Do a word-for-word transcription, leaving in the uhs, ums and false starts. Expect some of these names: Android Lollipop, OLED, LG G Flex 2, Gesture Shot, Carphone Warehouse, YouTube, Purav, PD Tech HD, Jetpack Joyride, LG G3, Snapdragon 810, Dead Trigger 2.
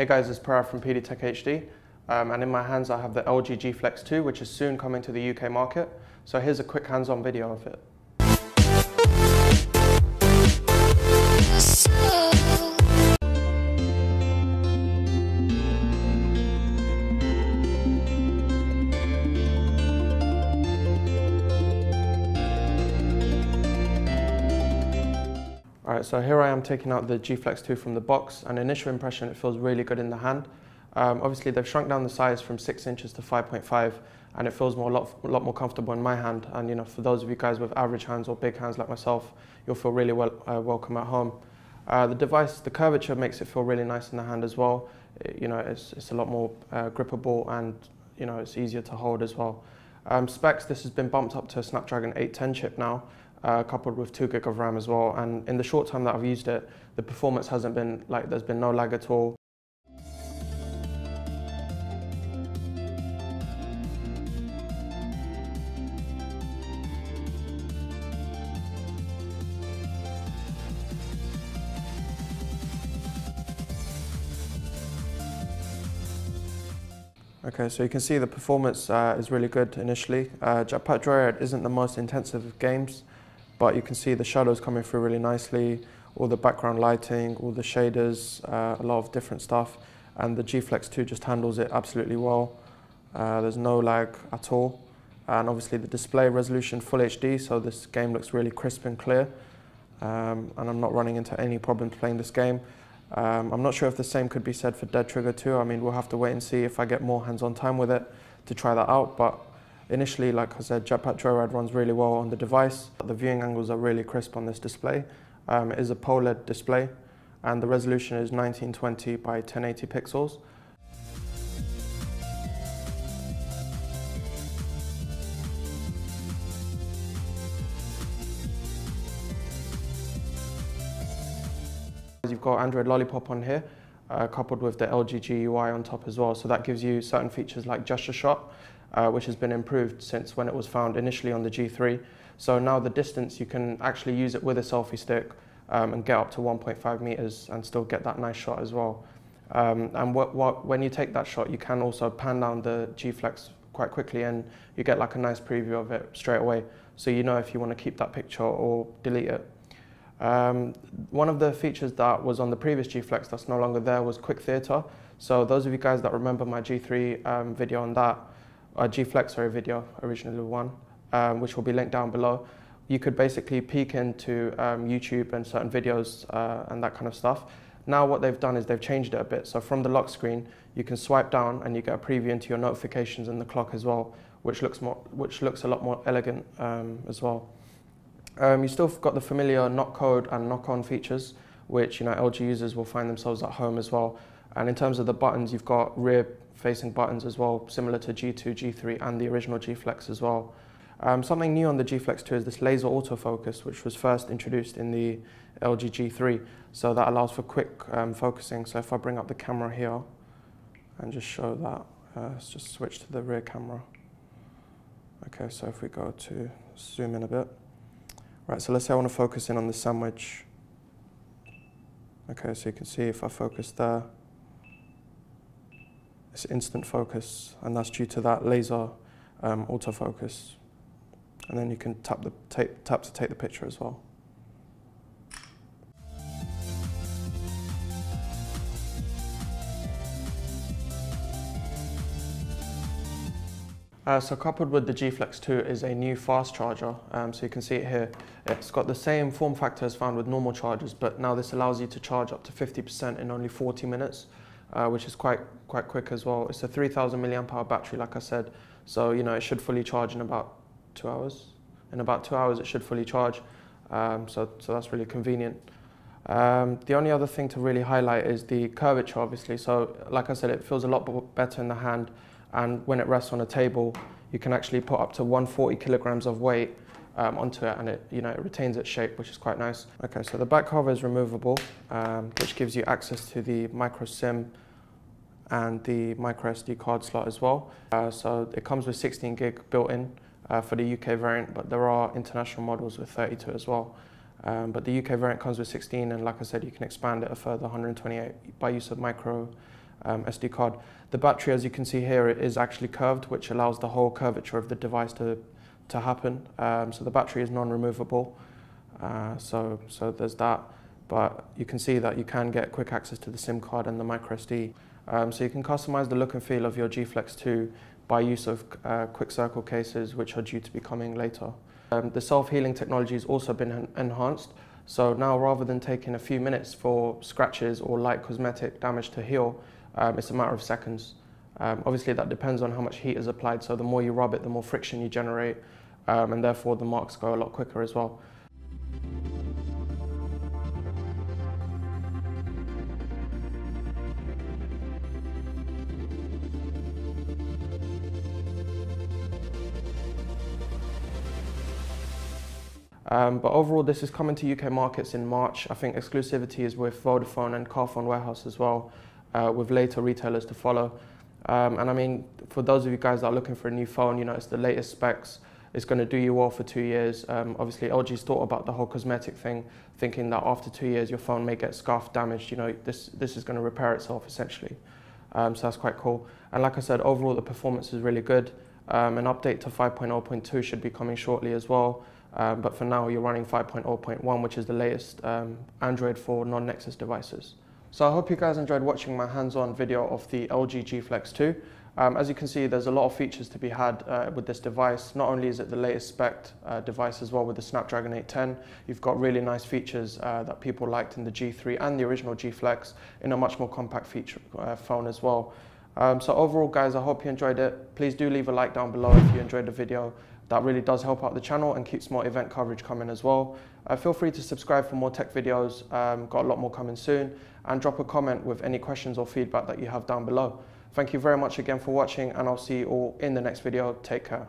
Hey guys, it's Purav from P D Tech H D, um, and in my hands I have the L G G Flex two, which is soon coming to the U K market. So here's a quick hands-on video of it. Alright, so here I am taking out the G Flex two from the box, and initial impression, it feels really good in the hand. Um, obviously they've shrunk down the size from six inches to five point five, and it feels more, a, lot, a lot more comfortable in my hand. And you know, for those of you guys with average hands or big hands like myself, you'll feel really well, uh, welcome at home. Uh, the device, the curvature makes it feel really nice in the hand as well. It, you know, it's, it's a lot more uh, grippable, and you know, it's easier to hold as well. Um, specs, this has been bumped up to a Snapdragon eight ten chip now. Uh, coupled with two gig of RAM as well, and in the short time that I've used it, the performance hasn't been, like, there's been no lag at all. Okay, so you can see the performance uh, is really good initially. Uh, Jetpack Joyride isn't the most intensive of games, but you can see the shadows coming through really nicely, all the background lighting, all the shaders, uh, a lot of different stuff. And the G Flex two just handles it absolutely well. Uh, there's no lag at all. And obviously the display resolution full H D, so this game looks really crisp and clear. Um, and I'm not running into any problems playing this game. Um, I'm not sure if the same could be said for Dead Trigger two. I mean, we'll have to wait and see if I get more hands-on time with it to try that out. But initially, like I said, Jetpack Joyride runs really well on the device. The viewing angles are really crisp on this display. Um, it is a OLED display, and the resolution is nineteen twenty by ten eighty pixels. You've got Android Lollipop on here, uh, coupled with the L G G U I on top as well. So that gives you certain features like Gesture Shot, Uh, which has been improved since when it was found initially on the G three. So now the distance, you can actually use it with a selfie stick um, and get up to one point five meters and still get that nice shot as well. Um, and what, what, when you take that shot, you can also pan down the G Flex quite quickly, and you get like a nice preview of it straight away. So you know if you want to keep that picture or delete it. Um, one of the features that was on the previous G Flex that's no longer there was Quick Theater. So those of you guys that remember my G three um, video on that, a G Flex sorry, video, originally one, um, which will be linked down below. You could basically peek into um, YouTube and certain videos uh, and that kind of stuff. Now what they've done is they've changed it a bit. So from the lock screen, you can swipe down and you get a preview into your notifications and the clock as well, which looks, more, which looks a lot more elegant um, as well. Um, you still got the familiar knock code and knock on features, which you know L G users will find themselves at home as well. And in terms of the buttons, you've got rear facing buttons as well, similar to G two, G three and the original G Flex as well. Um, something new on the G Flex two is this laser autofocus, which was first introduced in the L G G three. So that allows for quick um, focusing. So if I bring up the camera here and just show that, uh, let's just switch to the rear camera. Okay, so if we go to zoom in a bit. Right, so let's say I want to focus in on the sandwich. Okay, so you can see if I focus there, it's instant focus, and that's due to that laser um, autofocus. And then you can tap, the, tape, tap to take the picture as well. Uh, so coupled with the G Flex two is a new fast charger, um, so you can see it here. It's got the same form factor as found with normal chargers, but now this allows you to charge up to fifty percent in only forty minutes, uh, which is quite quite quick as well. It's a three thousand milliamp hour battery, like I said, so you know it should fully charge in about two hours. In about two hours it should fully charge, um, so, so that's really convenient. Um, the only other thing to really highlight is the curvature, obviously. So like I said, it feels a lot better in the hand. And when it rests on a table, you can actually put up to one hundred forty kilograms of weight um, onto it, and it, you know, it retains its shape, which is quite nice. Okay, so the back cover is removable, um, which gives you access to the micro SIM and the micro S D card slot as well. Uh, so it comes with sixteen gig built in uh, for the U K variant, but there are international models with thirty-two as well. Um, but the U K variant comes with sixteen, and like I said, you can expand it a further one hundred twenty-eight by use of micro um, S D card. The battery, as you can see here, is actually curved, which allows the whole curvature of the device to, to happen. Um, so the battery is non-removable, uh, so, so there's that. But you can see that you can get quick access to the SIM card and the micro S D. Um, so you can customize the look and feel of your G Flex two by use of uh, quick circle cases, which are due to be coming later. Um, the self-healing technology has also been enhanced. So now, rather than taking a few minutes for scratches or light cosmetic damage to heal, um, it's a matter of seconds. Um, obviously, that depends on how much heat is applied. So the more you rub it, the more friction you generate, um, and therefore the marks go a lot quicker as well. Um, but overall, this is coming to U K markets in March. I think exclusivity is with Vodafone and Carphone Warehouse as well, uh, with later retailers to follow. Um, and I mean, for those of you guys that are looking for a new phone, you know, it's the latest specs. It's going to do you well for two years. Um, obviously, L G's thought about the whole cosmetic thing, thinking that after two years, your phone may get scuffed, damaged. You know, this, this is going to repair itself, essentially. Um, so that's quite cool. And like I said, overall, the performance is really good. Um, an update to five point oh point two should be coming shortly as well. Um, but for now, you're running five point oh point one, which is the latest um, Android for non-Nexus devices. So I hope you guys enjoyed watching my hands-on video of the L G G Flex two. Um, as you can see, there's a lot of features to be had uh, with this device. Not only is it the latest spec'd uh, device as well with the Snapdragon eight ten, you've got really nice features uh, that people liked in the G three and the original G Flex in a much more compact feature, uh, phone as well. Um, so overall, guys, I hope you enjoyed it. Please do leave a like down below if you enjoyed the video. That really does help out the channel and keeps more event coverage coming as well. Uh, feel free to subscribe for more tech videos. Um, got a lot more coming soon. And drop a comment with any questions or feedback that you have down below. Thank you very much again for watching, and I'll see you all in the next video. Take care.